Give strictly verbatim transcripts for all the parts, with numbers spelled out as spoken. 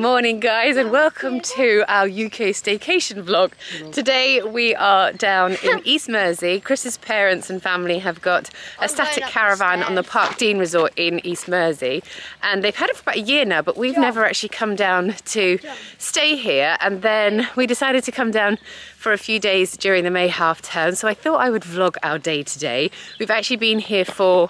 Morning guys, and welcome to our U K staycation vlog. Today we are down in East Mersey. Chris's parents and family have got a static caravan on the Park Dean Resort in East Mersey, and they've had it for about a year now, but we've never actually come down to stay here. And then we decided to come down for a few days during the May half term, so I thought I would vlog our day today. We've actually been here for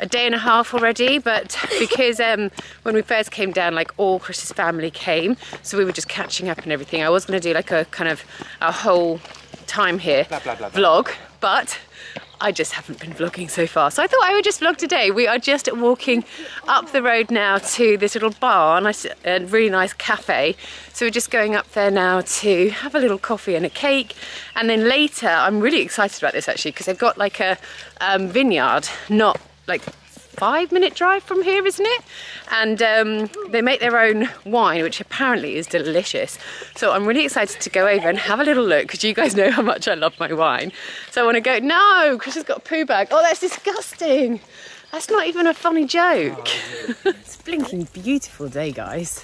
a day and a half already, but because um, when we first came down, like all Chris's family came, so we were just catching up and everything. I was going to do like a kind of a whole time here blah, blah, blah, blah. vlog, but I just haven't been vlogging so far, so I thought I would just vlog today. We are just walking up the road now to this little bar, a really nice cafe, so we're just going up there now to have a little coffee and a cake. And then later, I'm really excited about this actually, because they've got like a um, vineyard not like five minute drive from here, isn't it? And um, they make their own wine, which apparently is delicious. So I'm really excited to go over and have a little look, because you guys know how much I love my wine. So I want to go. No, Chris has got a poo bag. Oh, that's disgusting. That's not even a funny joke. Oh, yeah. It's a blinking beautiful day, guys.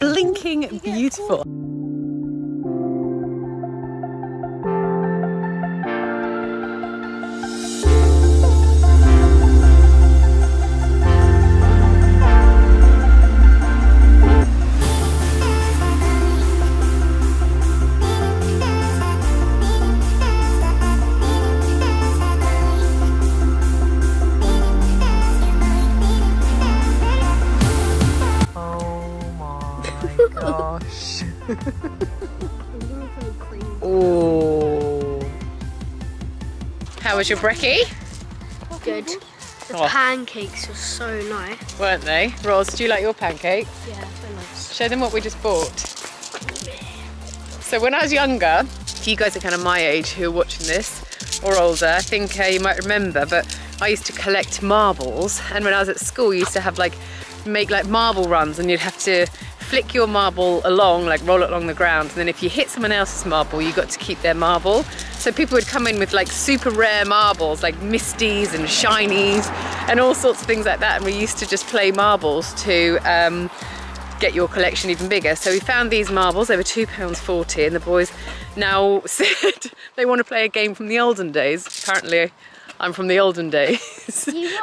Blinking beautiful. Oh, how was your brekkie? Good. The oh. pancakes were so nice, weren't they? Ros, do you like your pancakes? Yeah, so nice. Show them what we just bought. So when I was younger, if you guys are kind of my age who are watching this or older, I think uh, you might remember, but I used to collect marbles, and when I was at school, you used to have like make like marble runs, and you'd have to flick your marble along, like roll it along the ground, and then if you hit someone else's marble, you got to keep their marble. So people would come in with like super rare marbles, like misties and shinies and all sorts of things like that, and we used to just play marbles to um, get your collection even bigger. So we found these marbles, they were two pounds forty, and the boys now said they want to play a game from the olden days. Apparently I'm from the olden days,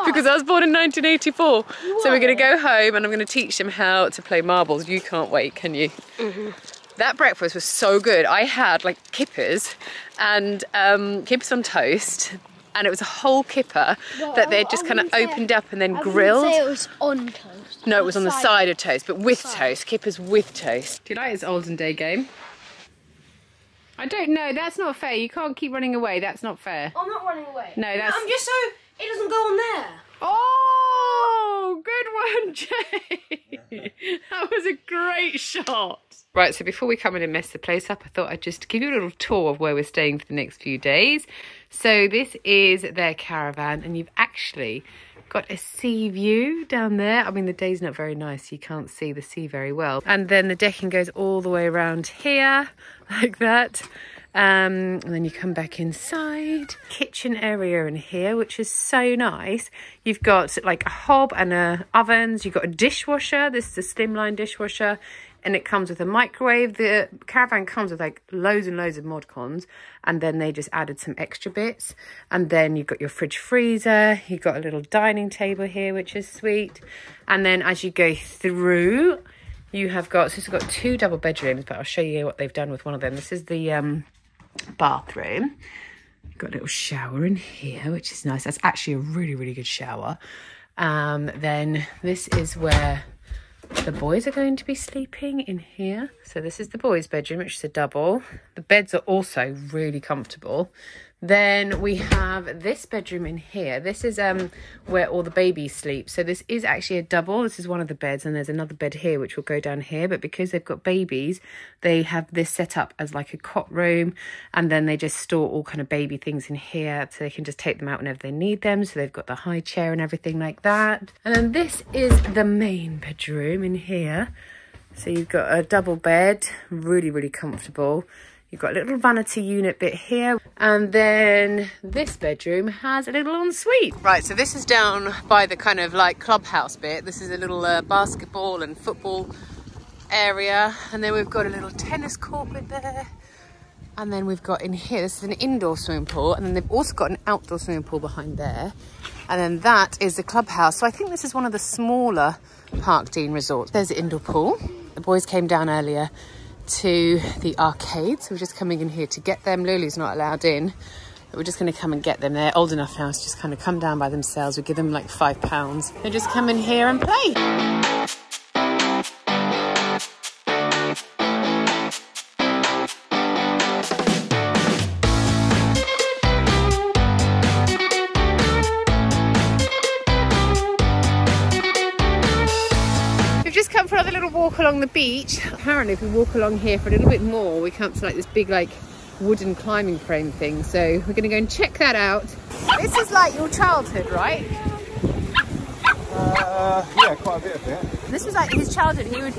because I was born in nineteen eighty-four. So we're going to go home and I'm going to teach them how to play marbles. You can't wait, can you? Mm-hmm. That breakfast was so good. I had like kippers and um, kippers on toast, and it was a whole kipper well, that they just kind of opened up and then I grilled. Say it was on toast. No, it was on the side of toast, but with toast. Kippers with toast. Do you like this olden day game? I don't know, that's not fair. You can't keep running away, that's not fair. I'm not running away. No, that's... No, I'm just so it doesn't go on there. Oh, good one, Jay. That was a great shot. Right, so before we come in and mess the place up, I thought I'd just give you a little tour of where we're staying for the next few days. So this is their caravan, and you've actually got a sea view down there. I mean, the day's not very nice, so you can't see the sea very well. And then the decking goes all the way around here, like that. Um, and then you come back inside. Kitchen area in here, which is so nice. You've got like a hob and a ovens. You've got a dishwasher. This is a slimline dishwasher, and it comes with a microwave. The caravan comes with like loads and loads of mod cons, and then they just added some extra bits. And then you've got your fridge freezer, you've got a little dining table here, which is sweet. And then as you go through, you have got, so it's got two double bedrooms, but I'll show you what they've done with one of them. This is the um, bathroom. You've got a little shower in here, which is nice. That's actually a really, really good shower. Um, then this is where the boys are going to be sleeping in here. So this is the boys' bedroom, which is a double. The beds are also really comfortable. Then we have this bedroom in here. This is um where all the babies sleep. So this is actually a double. This is one of the beds, and there's another bed here which will go down here. But because they've got babies, they have this set up as like a cot room, and then they just store all kind of baby things in here, so they can just take them out whenever they need them. So they've got the high chair and everything like that. And then this is the main bedroom in here. So you've got a double bed, really, really comfortable. You've got a little vanity unit bit here. And then this bedroom has a little ensuite. Right, so this is down by the kind of like clubhouse bit. This is a little uh, basketball and football area, and then we've got a little tennis court in there, and then we've got in here, this is an indoor swimming pool, and then they've also got an outdoor swimming pool behind there, and then that is the clubhouse. So I think this is one of the smaller Park Dean Resorts. There's the indoor pool. The boys came down earlier to the arcade, so we're just coming in here to get them. Lulu's not allowed in, but we're just going to come and get them. They're old enough now to just kind of come down by themselves. We give them like five pounds. They just come in here and play. For another little walk along the beach. Apparently if we walk along here for a little bit more, we come to like this big like wooden climbing frame thing, so we're gonna go and check that out. This is like your childhood, right? Uh, yeah, quite a bit of it. This was like his childhood. He would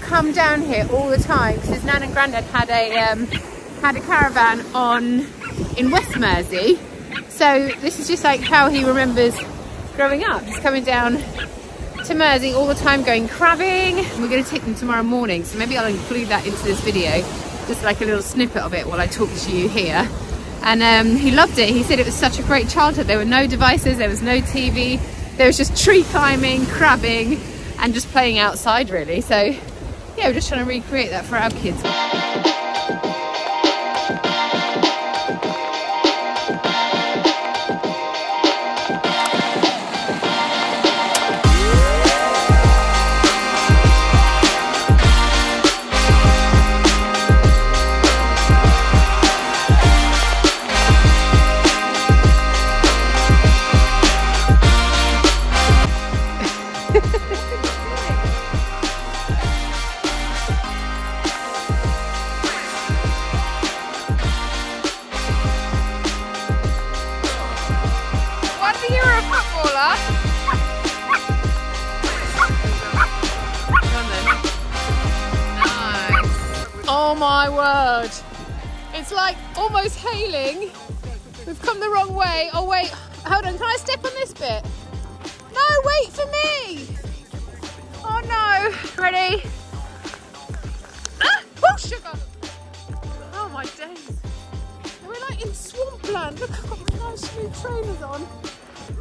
come down here all the time because his nan and granddad had a um, had a caravan on in West Mersey, so this is just like how he remembers growing up, just coming down to Mersey all the time, going crabbing. We're going to take them tomorrow morning, so maybe I'll include that into this video, just like a little snippet of it while I talk to you here. And um, he loved it. He said it was such a great childhood. There were no devices, there was no T V, there was just tree climbing, crabbing, and just playing outside really. So yeah, we're just trying to recreate that for our kids. Oh my word, it's like almost hailing. We've come the wrong way. Oh wait, hold on, can I step on this bit? No, wait for me. Oh no. Ready? Ah! Oh sugar. Oh my days. We're like in swampland. Look, I've got my nice new trainers on.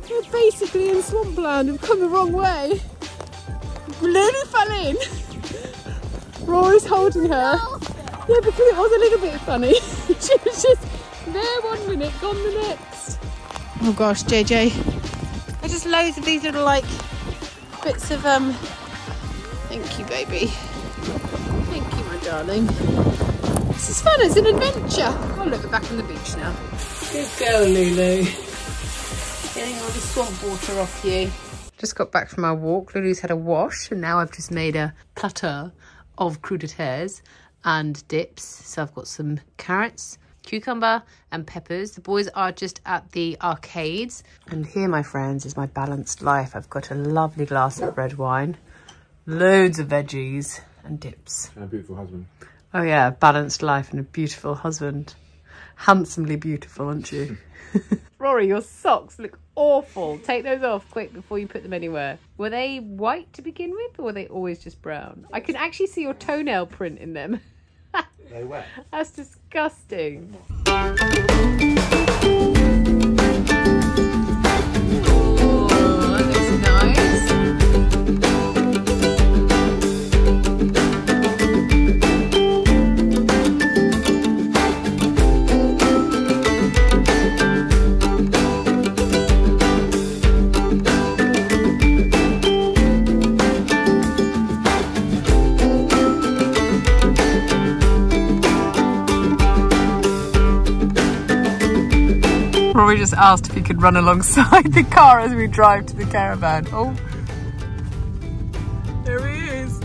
We're basically in swampland. We've come the wrong way. Lulu fell in. Rory's holding her. Yeah, because it was a little bit funny. She was just there one minute, gone the next. Oh gosh, J J. There's just loads of these little like bits of um. Thank you, baby. Thank you, my darling. This is fun. It's an adventure. Oh look, we're back on the beach now. Good girl, Lulu. Getting all the swamp water off you. Just got back from our walk. Lulu's had a wash, and now I've just made a platter of crudités and dips. So I've got some carrots, cucumber and peppers. The boys are just at the arcades. And here, my friends, is my balanced life. I've got a lovely glass of red wine, loads of veggies and dips. And a beautiful husband. Oh yeah, balanced life and a beautiful husband. Handsomely beautiful, aren't you? Rory, your socks look awful. Take those off quick before you put them anywhere. Were they white to begin with, or were they always just brown? I can actually see your toenail print in them. They were. That's disgusting. Rory just asked if he could run alongside the car as we drive to the caravan. Oh, there he is.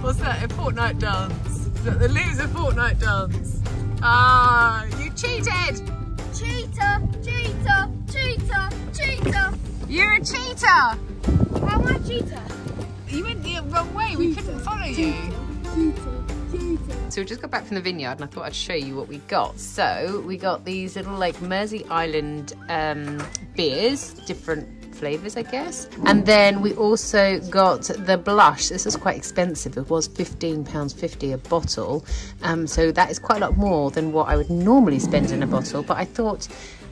What's that, a fortnight dance? Is that the loser fortnight dance? Ah, you cheated! Cheater, cheater, cheater, cheater! You're a cheater! How am I a cheater? You went the wrong way, cheater. We couldn't follow you. Cheater, cheater. So we just got back from the vineyard and I thought I'd show you what we got. So we got these little like Mersea Island um, beers, different flavours, I guess. And then we also got the blush. This is quite expensive. It was fifteen pounds fifty a bottle. Um, so that is quite a lot more than what I would normally spend in a bottle. But I thought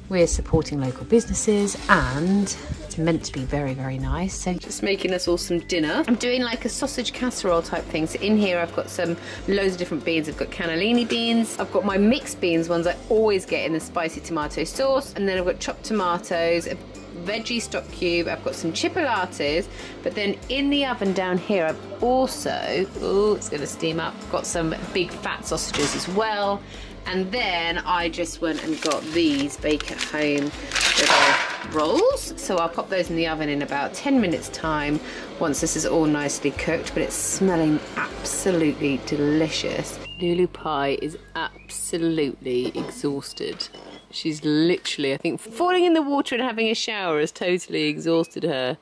we're supporting local businesses and it's meant to be very, very nice. So just making us all some dinner. I'm doing like a sausage casserole type thing. So in here I've got some loads of different beans. I've got cannellini beans. I've got my mixed beans ones I always get in the spicy tomato sauce. And then I've got chopped tomatoes, a veggie stock cube. I've got some chipolatas. But then in the oven down here I've also, oh, it's gonna steam up, got some big fat sausages as well. And then I just went and got these bake at home little rolls. So I'll pop those in the oven in about ten minutes time once this is all nicely cooked, but it's smelling absolutely delicious. Lulu Pie is absolutely exhausted. She's literally, I think, falling in the water and having a shower has totally exhausted her.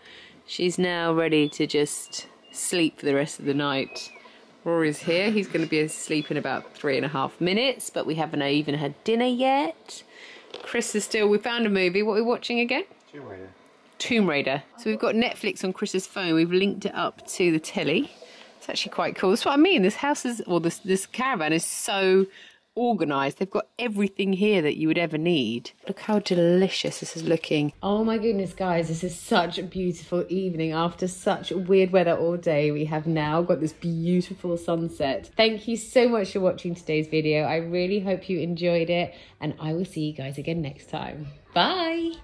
She's now ready to just sleep for the rest of the night. Rory's here, he's going to be asleep in about three and a half minutes, but we haven't even had dinner yet. Chris is still, we found a movie, what are we watching again? Tomb Raider. Tomb Raider. So we've got Netflix on Chris's phone, we've linked it up to the telly. It's actually quite cool, that's what I mean, this house is, or this, this caravan is so organised, they've got everything here that you would ever need. Look how delicious this is looking. Oh my goodness guys, this is such a beautiful evening. After such weird weather all day, we have now got this beautiful sunset. Thank you so much for watching today's video. I really hope you enjoyed it and I will see you guys again next time. Bye.